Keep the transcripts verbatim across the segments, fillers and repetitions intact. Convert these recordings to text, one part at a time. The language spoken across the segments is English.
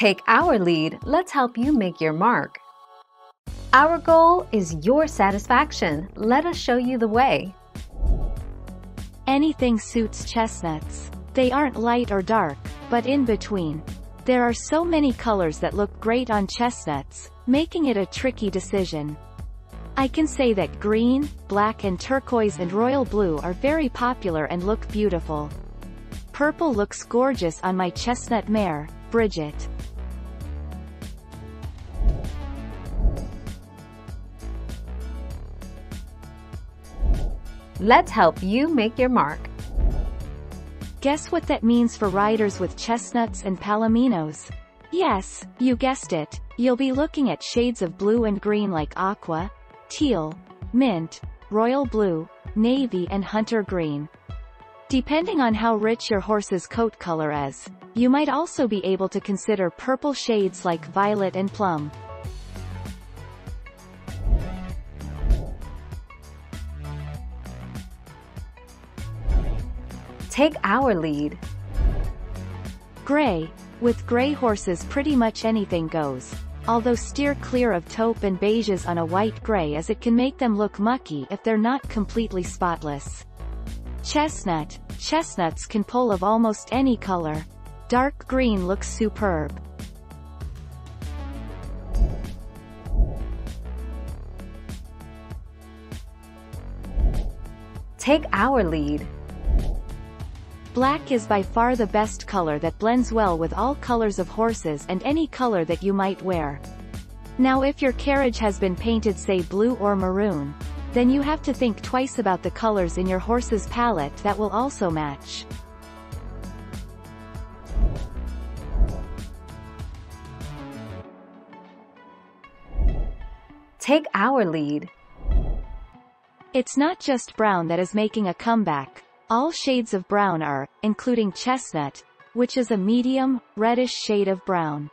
Take our lead, let's help you make your mark. Our goal is your satisfaction. Let us show you the way. Anything suits chestnuts. They aren't light or dark, but in between. There are so many colors that look great on chestnuts, making it a tricky decision. I can say that green, black and turquoise and royal blue are very popular and look beautiful. Purple looks gorgeous on my chestnut mare, Bridget. Let's help you make your mark. Guess what that means for riders with chestnuts and palominos? Yes, you guessed it, you'll be looking at shades of blue and green like aqua, teal, mint, royal blue, navy and hunter green. Depending on how rich your horse's coat color is, you might also be able to consider purple shades like violet and plum. Take our lead. Gray. With gray horses pretty much anything goes, although steer clear of taupe and beiges on a white gray as it can make them look mucky if they're not completely spotless. Chestnut. Chestnuts can pull of almost any color. Dark green looks superb. Take our lead. Black is by far the best color that blends well with all colors of horses and any color that you might wear. Now if your carriage has been painted say blue or maroon, then you have to think twice about the colors in your horse's palette that will also match. Take our lead. It's not just brown that is making a comeback. All shades of brown are, including chestnut, which is a medium, reddish shade of brown.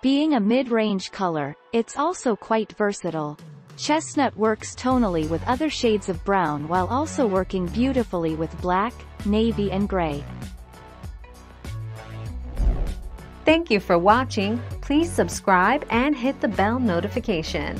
Being a mid-range color, it's also quite versatile. Chestnut works tonally with other shades of brown while also working beautifully with black, navy and gray. Thank you for watching. Please subscribe and hit the bell notification.